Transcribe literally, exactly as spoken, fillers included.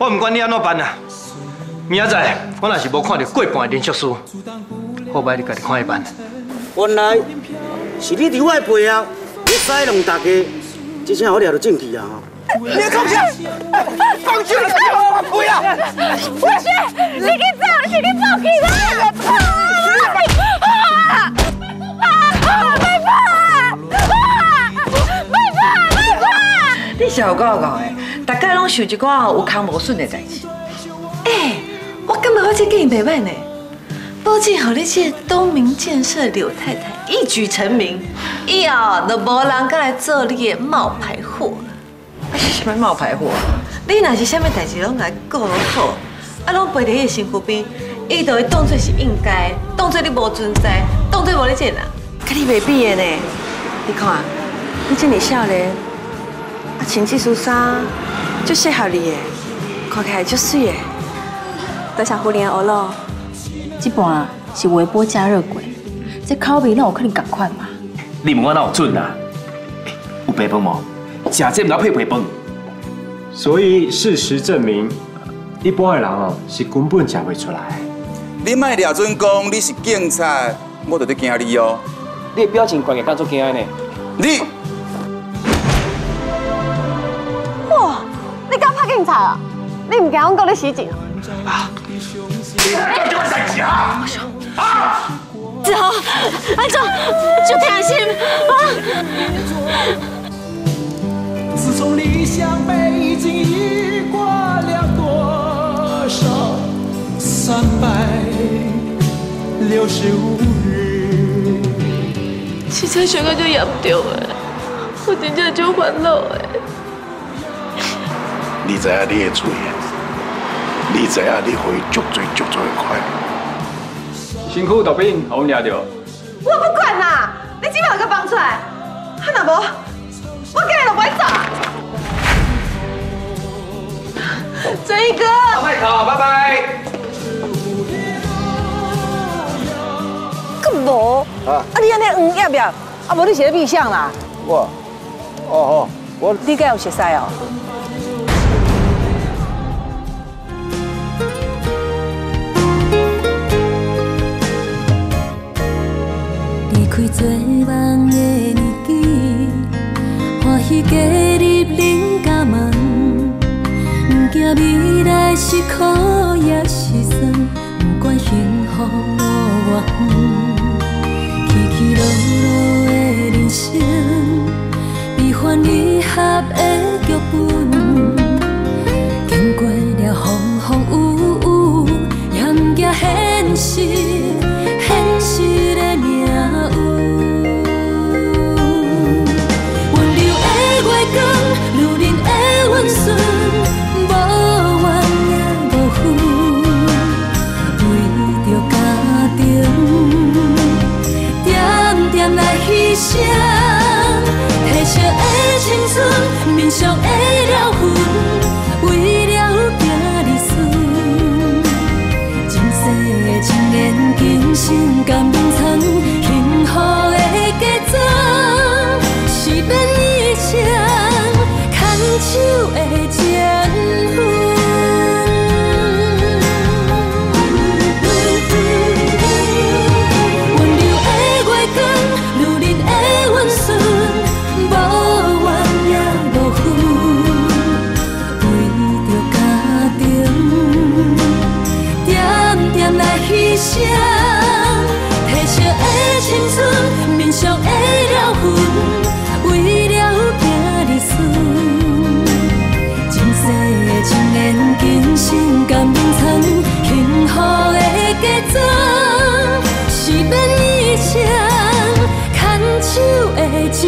我唔管你安怎办啦。明仔载我若是无看到过半连续输，好歹你家己看下办。原来是你伫我背后，你使弄大家，即下我抓到证据啊！ 你放手！放手！我不要！不是，你去走，你去走去啦！啊！啊！别跑啊！啊！别跑！别跑！你小狗狗的，大概拢想一寡有空无顺的代志。哎，我感觉我这建议袂歹呢，保证予你这东明建设柳太太一举成名，以后就无人敢来做你的冒牌货。 什么冒牌货？你若是啥物代志拢来顾好，啊，拢陪在伊身躯边，伊就会当作是应该，当作你无存在，当作无你这人，甲你袂比的呢。你看，你这么少年，啊，穿这身衫，足适合你的，看起来足水的。多谢胡莲欧咯，这盘是微波加热过，这口味哪有可能同款嘛？你问我哪有准啊？欸、有白饭无？ 食这唔配白饭，所以事实证明，一般的人哦是根本食袂出来。你卖俩准讲你是警察，我就得惊你哦。你的表情怪个敢做惊呢？你，哇！你敢拍警察啊？你唔惊我讲你袭警啊？啊！你叫我袭警啊？啊！子豪，安怎？就偏心啊！ 自从理想北京已过了多少三百六十五日，汽车全个就养不掉哎，我真正就烦恼哎。你知影你的罪，你知影你会足罪足罪快。辛苦豆饼，我们抓到。我不管啦，你今晚给我放出来，还哪无？ 我今日就袂走，正义哥。好，拜托，拜拜。阁无？啊！啊，你安尼黄叶叶，啊无你是咧秘相啦？我，哦哦，我。你敢有熟识哦？离开做梦的年纪。 欢喜加入恁家门，不惊未来是苦也是酸，不管幸福有偌远，起起落落的人生，悲欢离合的剧本，经过了风风雨雨，也不惊现实，现实的命运。 提笑的青春，面上的了痕，为了行日顺，前世的情缘，今生甘眠藏，幸福的嫁妆，是要你唱，牵手的情份。 是要你唱牵手的情。